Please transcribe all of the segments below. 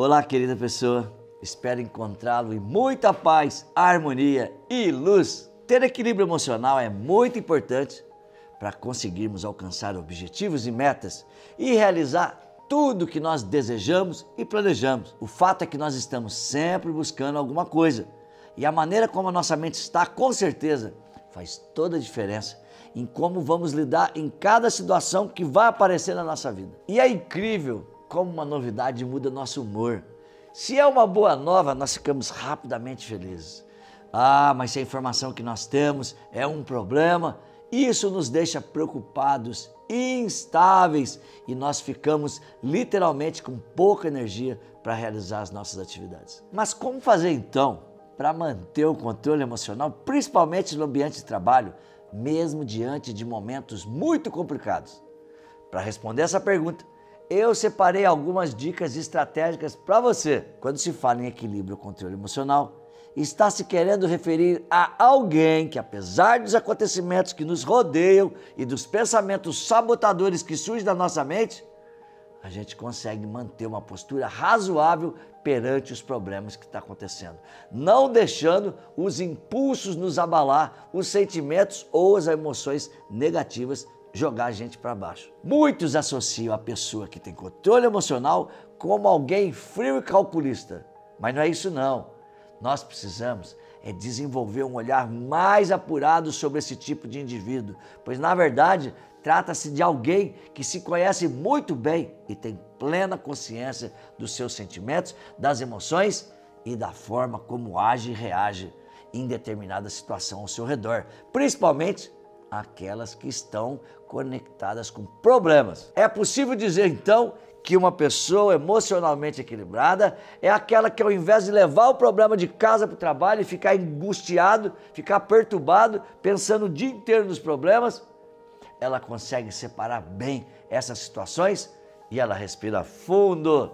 Olá, querida pessoa. Espero encontrá-lo em muita paz, harmonia e luz. Ter equilíbrio emocional é muito importante para conseguirmos alcançar objetivos e metas e realizar tudo que nós desejamos e planejamos. O fato é que nós estamos sempre buscando alguma coisa e a maneira como a nossa mente está, com certeza, faz toda a diferença em como vamos lidar em cada situação que vai aparecer na nossa vida. E é incrível como uma novidade muda nosso humor. Se é uma boa nova, nós ficamos rapidamente felizes. Ah, mas se a informação que nós temos é um problema, isso nos deixa preocupados, instáveis, e nós ficamos literalmente com pouca energia para realizar as nossas atividades. Mas como fazer então para manter o controle emocional, principalmente no ambiente de trabalho, mesmo diante de momentos muito complicados? Para responder essa pergunta, eu separei algumas dicas estratégicas para você. Quando se fala em equilíbrio e controle emocional, está se querendo referir a alguém que, apesar dos acontecimentos que nos rodeiam e dos pensamentos sabotadores que surgem da nossa mente, a gente consegue manter uma postura razoável perante os problemas que estão acontecendo, não deixando os impulsos nos abalar, os sentimentos ou as emoções negativas jogar a gente para baixo. Muitos associam a pessoa que tem controle emocional como alguém frio e calculista, mas não é isso não. Nós precisamos é desenvolver um olhar mais apurado sobre esse tipo de indivíduo, pois na verdade trata-se de alguém que se conhece muito bem e tem plena consciência dos seus sentimentos, das emoções e da forma como age e reage em determinada situação ao seu redor, principalmente aquelas que estão conectadas com problemas. É possível dizer então que uma pessoa emocionalmente equilibrada é aquela que, ao invés de levar o problema de casa para o trabalho e ficar angustiado, ficar perturbado, pensando o dia inteiro nos problemas, ela consegue separar bem essas situações e ela respira fundo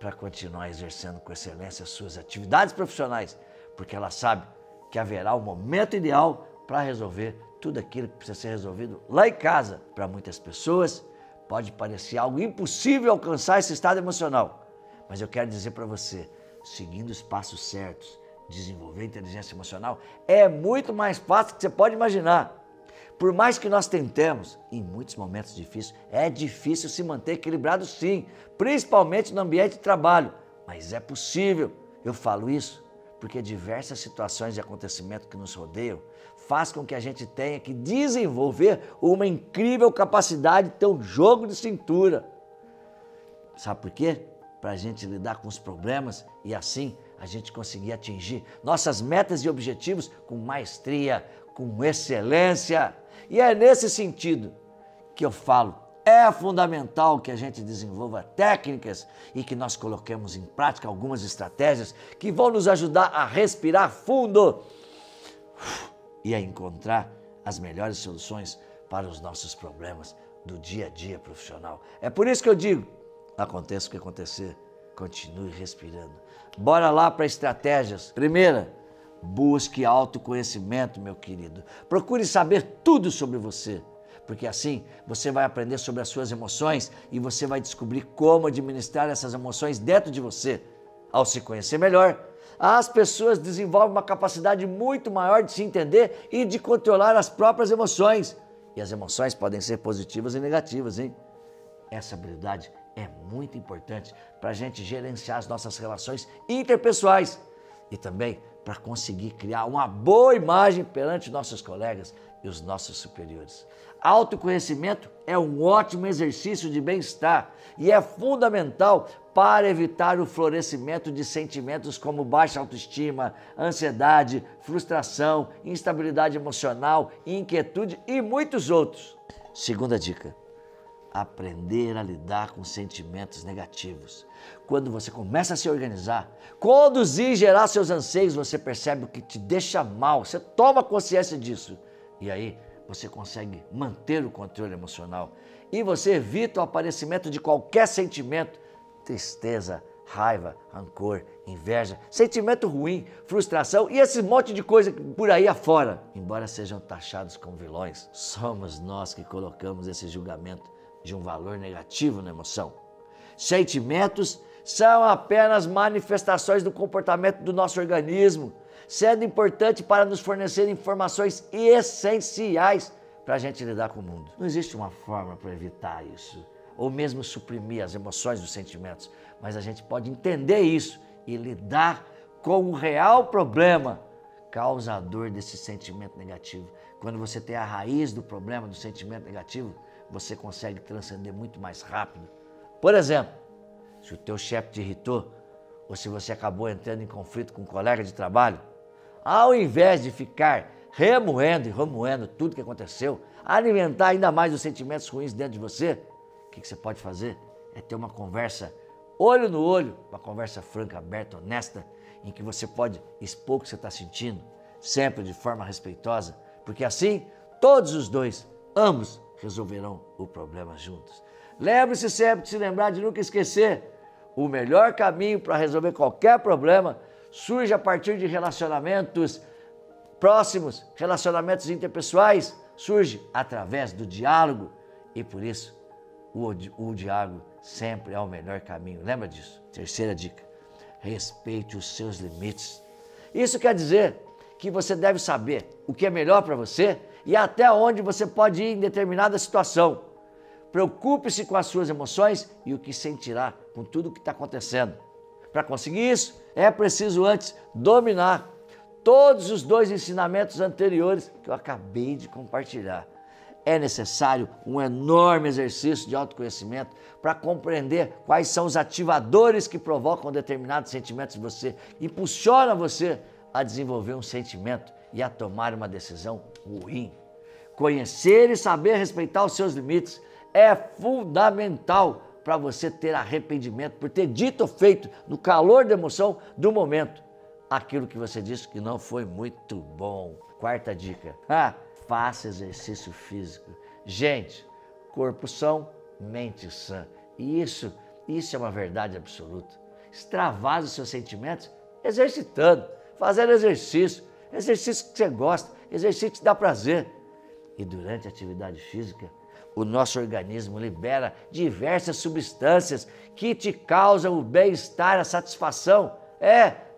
para continuar exercendo com excelência suas atividades profissionais, porque ela sabe que haverá o momento ideal para resolver tudo aquilo que precisa ser resolvido lá em casa. Para muitas pessoas, pode parecer algo impossível alcançar esse estado emocional, mas eu quero dizer para você, seguindo os passos certos, desenvolver inteligência emocional é muito mais fácil do que você pode imaginar. Por mais que nós tentemos, em muitos momentos difíceis, é difícil se manter equilibrado sim, principalmente no ambiente de trabalho, mas é possível. Eu falo isso porque diversas situações e acontecimentos que nos rodeiam faz com que a gente tenha que desenvolver uma incrível capacidade de ter um jogo de cintura. Sabe por quê? Para a gente lidar com os problemas e assim a gente conseguir atingir nossas metas e objetivos com maestria, com excelência. E é nesse sentido que eu falo, é fundamental que a gente desenvolva técnicas e que nós coloquemos em prática algumas estratégias que vão nos ajudar a respirar fundo e a encontrar as melhores soluções para os nossos problemas do dia a dia profissional. É por isso que eu digo, aconteça o que acontecer, continue respirando. Bora lá para estratégias. Primeira, busque autoconhecimento, meu querido. Procure saber tudo sobre você, porque assim você vai aprender sobre as suas emoções e você vai descobrir como administrar essas emoções dentro de você. Ao se conhecer melhor, as pessoas desenvolvem uma capacidade muito maior de se entender e de controlar as próprias emoções. E as emoções podem ser positivas e negativas, hein? Essa habilidade é muito importante para a gente gerenciar as nossas relações interpessoais e também para conseguir criar uma boa imagem perante nossos colegas e os nossos superiores. Autoconhecimento é um ótimo exercício de bem-estar e é fundamental para evitar o florescimento de sentimentos como baixa autoestima, ansiedade, frustração, instabilidade emocional, inquietude e muitos outros. Segunda dica, aprender a lidar com sentimentos negativos. Quando você começa a se organizar, conduzir e gerar seus anseios, você percebe o que te deixa mal, você toma consciência disso e aí você consegue manter o controle emocional e você evita o aparecimento de qualquer sentimento, tristeza, raiva, rancor, inveja, sentimento ruim, frustração e esse monte de coisa por aí afora. Embora sejam taxados como vilões, somos nós que colocamos esse julgamento de um valor negativo na emoção. Sentimentos são apenas manifestações do comportamento do nosso organismo, sendo importante para nos fornecer informações essenciais para a gente lidar com o mundo. Não existe uma forma para evitar isso, ou mesmo suprimir as emoções, os sentimentos, mas a gente pode entender isso e lidar com o real problema causador desse sentimento negativo. Quando você tem a raiz do problema, do sentimento negativo, você consegue transcender muito mais rápido. Por exemplo, se o teu chefe te irritou, ou se você acabou entrando em conflito com um colega de trabalho, ao invés de ficar remoendo e remoendo tudo que aconteceu, alimentar ainda mais os sentimentos ruins dentro de você, o que você pode fazer? É ter uma conversa olho no olho, uma conversa franca, aberta, honesta, em que você pode expor o que você está sentindo, sempre de forma respeitosa, porque assim todos os dois, ambos, resolverão o problema juntos. Lembre-se sempre de se lembrar de nunca esquecer. O melhor caminho para resolver qualquer problema surge a partir de relacionamentos próximos, relacionamentos interpessoais, surge através do diálogo e por isso o diálogo sempre é o melhor caminho. Lembra disso? Terceira dica. Respeite os seus limites. Isso quer dizer que você deve saber o que é melhor para você e até onde você pode ir em determinada situação. Preocupe-se com as suas emoções e o que sentirá com tudo o que está acontecendo. Para conseguir isso, é preciso antes dominar todos os dois ensinamentos anteriores que eu acabei de compartilhar. É necessário um enorme exercício de autoconhecimento para compreender quais são os ativadores que provocam determinados sentimentos em você e impulsionam você a desenvolver um sentimento e a tomar uma decisão ruim. Conhecer e saber respeitar os seus limites é fundamental para você ter arrependimento por ter dito ou feito no calor da emoção do momento aquilo que você disse que não foi muito bom. Quarta dica. Faça exercício físico. Gente, corpo são, mente sã. E isso é uma verdade absoluta. Extravase os seus sentimentos exercitando, fazendo exercício que você gosta, exercício que te dá prazer. E durante a atividade física, o nosso organismo libera diversas substâncias que te causam o bem-estar, a satisfação.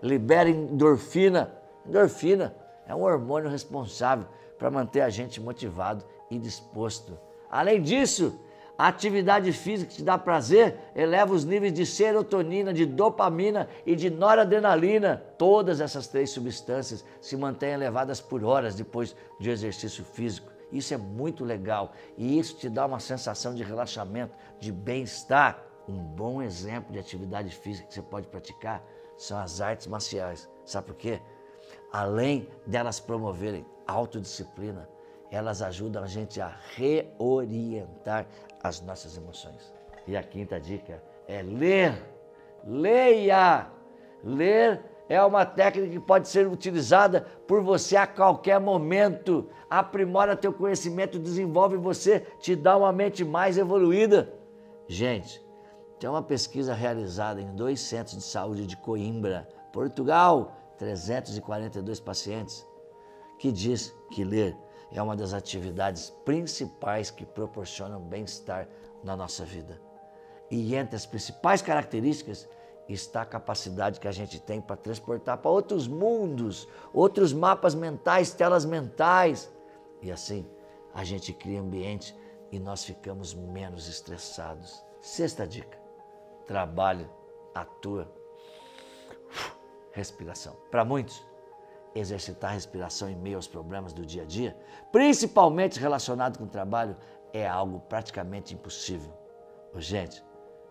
Libera endorfina. Endorfina é um hormônio responsável para manter a gente motivado e disposto. Além disso, a atividade física que te dá prazer eleva os níveis de serotonina, de dopamina e de noradrenalina. Todas essas três substâncias se mantêm elevadas por horas depois de exercício físico. Isso é muito legal e isso te dá uma sensação de relaxamento, de bem-estar. Um bom exemplo de atividade física que você pode praticar são as artes marciais. Sabe por quê? Além delas promoverem autodisciplina, elas ajudam a gente a reorientar as nossas emoções. E a quinta dica é ler. Leia! Ler é uma técnica que pode ser utilizada por você a qualquer momento. Aprimora teu conhecimento, desenvolve você, te dá uma mente mais evoluída. Gente, tem uma pesquisa realizada em 2 centros de saúde de Coimbra, Portugal, 342 pacientes, que diz que ler é uma das atividades principais que proporcionam bem-estar na nossa vida. E entre as principais características está a capacidade que a gente tem para transportar para outros mundos, outros mapas mentais, telas mentais. E assim a gente cria ambiente e nós ficamos menos estressados. Sexta dica, trabalha a tua respiração. Para muitos, exercitar a respiração em meio aos problemas do dia a dia, principalmente relacionado com o trabalho, é algo praticamente impossível. Gente,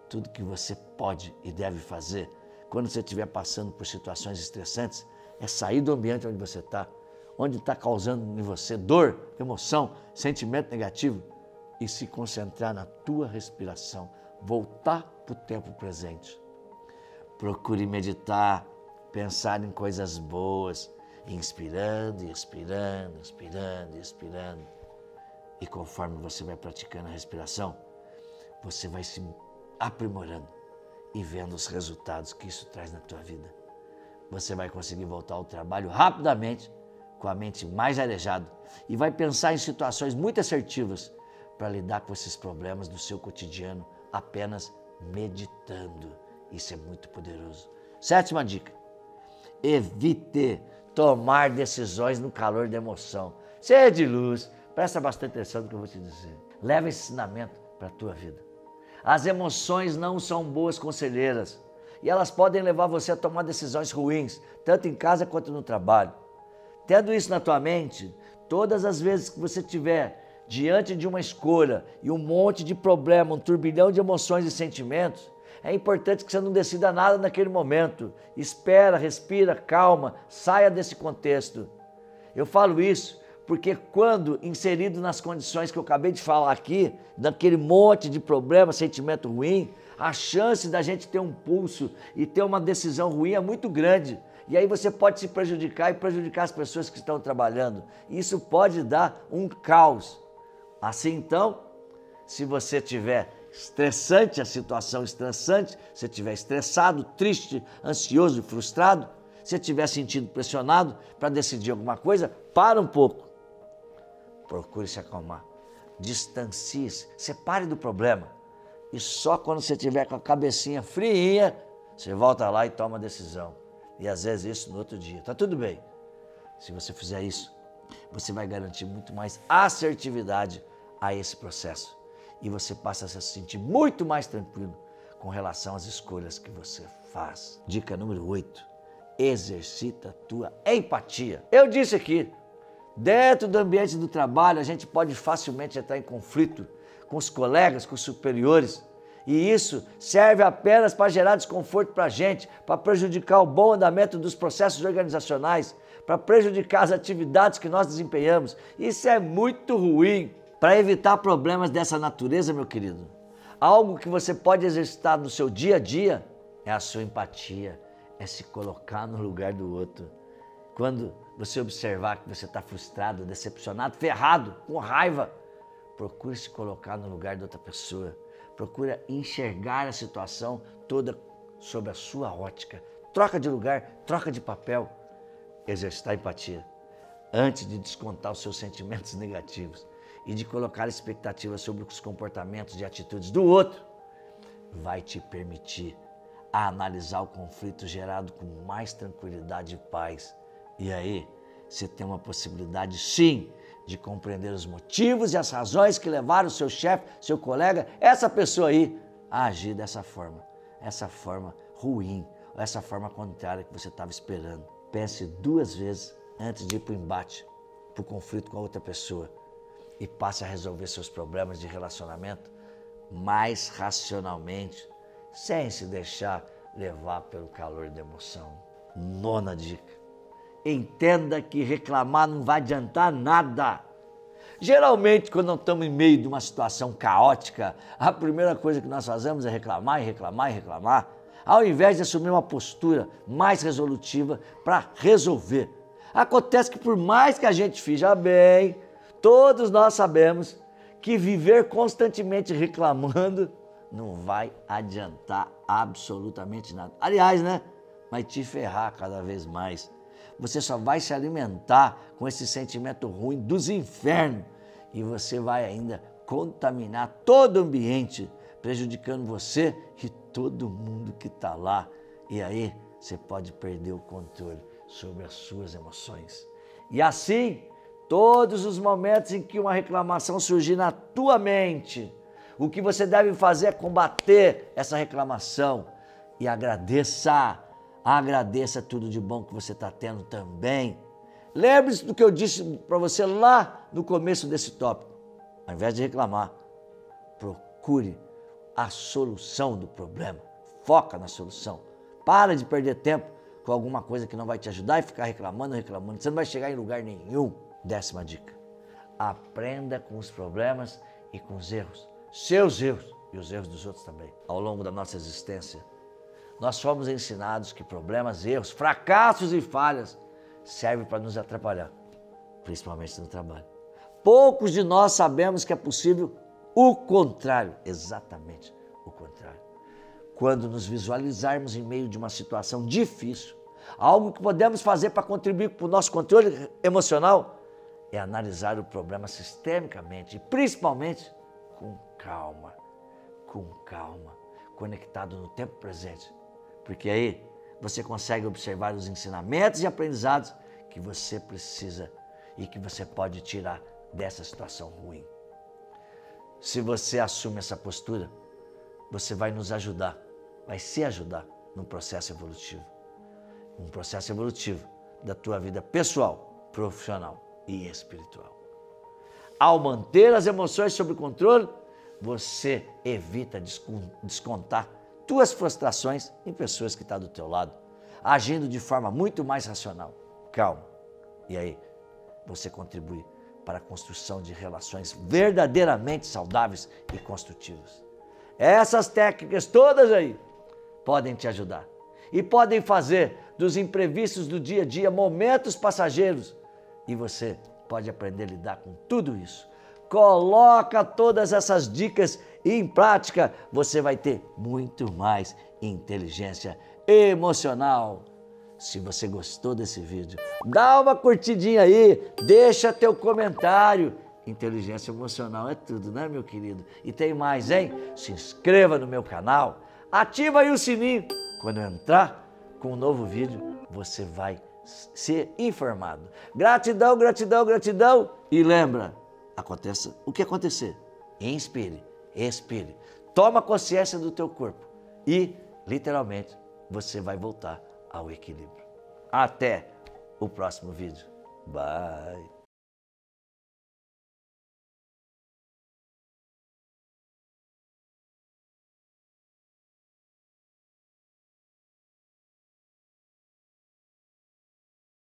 tudo que você pode e deve fazer quando você estiver passando por situações estressantes é sair do ambiente onde você está, onde está causando em você dor, emoção, sentimento negativo e se concentrar na tua respiração, voltar para o tempo presente. Procure meditar, pensar em coisas boas, inspirando, expirando, inspirando, expirando. E conforme você vai praticando a respiração, você vai se aprimorando e vendo os resultados que isso traz na tua vida. Você vai conseguir voltar ao trabalho rapidamente, com a mente mais arejada, e vai pensar em situações muito assertivas para lidar com esses problemas do seu cotidiano apenas meditando. Isso é muito poderoso. Sétima dica. Evite tomar decisões no calor da emoção. Você é de luz. Presta bastante atenção no que eu vou te dizer. Leva esse ensinamento para a tua vida. As emoções não são boas conselheiras. E elas podem levar você a tomar decisões ruins, tanto em casa quanto no trabalho. Tendo isso na tua mente, todas as vezes que você tiver diante de uma escolha e um monte de problema, um turbilhão de emoções e sentimentos, é importante que você não decida nada naquele momento. Espera, respira, calma, saia desse contexto. Eu falo isso porque quando inserido nas condições que eu acabei de falar aqui, naquele monte de problema, sentimento ruim, a chance da gente ter um pulso e ter uma decisão ruim é muito grande. E aí você pode se prejudicar e prejudicar as pessoas que estão trabalhando. Isso pode dar um caos. Assim então, se você tiver estressante, a situação estressante, se tiver estressado, triste, ansioso, frustrado, se tiver sentindo pressionado para decidir alguma coisa, para um pouco. Procure se acalmar. Distancie-se, separe do problema. E só quando você tiver com a cabecinha friinha, você volta lá e toma a decisão. E às vezes isso no outro dia. Tá tudo bem. Se você fizer isso, você vai garantir muito mais assertividade a esse processo. E você passa a se sentir muito mais tranquilo com relação às escolhas que você faz. Dica número 8. Exercita a tua empatia. Eu disse aqui, dentro do ambiente do trabalho, a gente pode facilmente entrar em conflito com os colegas, com os superiores. E isso serve apenas para gerar desconforto para a gente, para prejudicar o bom andamento dos processos organizacionais, para prejudicar as atividades que nós desempenhamos. Isso é muito ruim. Para evitar problemas dessa natureza, meu querido, algo que você pode exercitar no seu dia a dia é a sua empatia, é se colocar no lugar do outro. Quando você observar que você está frustrado, decepcionado, ferrado, com raiva, procure se colocar no lugar da outra pessoa. Procura enxergar a situação toda sob a sua ótica. Troca de lugar, troca de papel. Exercitar empatia antes de descontar os seus sentimentos negativos e de colocar expectativas sobre os comportamentos e atitudes do outro vai te permitir analisar o conflito gerado com mais tranquilidade e paz. E aí, você tem uma possibilidade, sim, de compreender os motivos e as razões que levaram o seu chefe, seu colega, essa pessoa aí, a agir dessa forma. Essa forma ruim, essa forma contrária que você estava esperando. Pense duas vezes antes de ir para o embate, para o conflito com a outra pessoa e passe a resolver seus problemas de relacionamento mais racionalmente, sem se deixar levar pelo calor da emoção. Nona dica. Entenda que reclamar não vai adiantar nada. Geralmente, quando nós estamos em meio de uma situação caótica, a primeira coisa que nós fazemos é reclamar e reclamar e reclamar, ao invés de assumir uma postura mais resolutiva para resolver. Acontece que por mais que a gente finja bem, todos nós sabemos que viver constantemente reclamando não vai adiantar absolutamente nada. Aliás, né? Vai te ferrar cada vez mais. Você só vai se alimentar com esse sentimento ruim dos infernos e você vai ainda contaminar todo o ambiente, prejudicando você e todo mundo que está lá. E aí você pode perder o controle sobre as suas emoções. E assim, todos os momentos em que uma reclamação surgir na tua mente, o que você deve fazer é combater essa reclamação e agradeça. Agradeça tudo de bom que você está tendo também. Lembre-se do que eu disse para você lá no começo desse tópico. Ao invés de reclamar, procure a solução do problema. Foca na solução. Para de perder tempo com alguma coisa que não vai te ajudar e ficar reclamando, reclamando. Você não vai chegar em lugar nenhum. Décima dica. Aprenda com os problemas e com os erros. Seus erros e os erros dos outros também. Ao longo da nossa existência, nós fomos ensinados que problemas, erros, fracassos e falhas servem para nos atrapalhar, principalmente no trabalho. Poucos de nós sabemos que é possível o contrário, exatamente o contrário. Quando nos visualizarmos em meio de uma situação difícil, algo que podemos fazer para contribuir para o nosso controle emocional é analisar o problema sistemicamente e principalmente com calma, conectado no tempo presente. Porque aí você consegue observar os ensinamentos e aprendizados que você precisa e que você pode tirar dessa situação ruim. Se você assume essa postura, você vai nos ajudar, vai se ajudar num processo evolutivo. Um processo evolutivo da tua vida pessoal, profissional e espiritual. Ao manter as emoções sob controle, você evita descontar tuas frustrações em pessoas que estão do teu lado, agindo de forma muito mais racional, calma. E aí, você contribui para a construção de relações verdadeiramente saudáveis e construtivas. Essas técnicas todas aí podem te ajudar e podem fazer dos imprevistos do dia a dia momentos passageiros e você pode aprender a lidar com tudo isso. Coloca todas essas dicas em prática, você vai ter muito mais inteligência emocional. Se você gostou desse vídeo, dá uma curtidinha aí, deixa teu comentário. Inteligência emocional é tudo, né, meu querido? E tem mais, hein? Se inscreva no meu canal, ativa aí o sininho. Quando eu entrar com um novo vídeo, você vai ser informado. Gratidão, gratidão, gratidão. E lembra, aconteça o que acontecer, inspire, expire, toma consciência do teu corpo e, literalmente, você vai voltar ao equilíbrio. Até o próximo vídeo. Bye!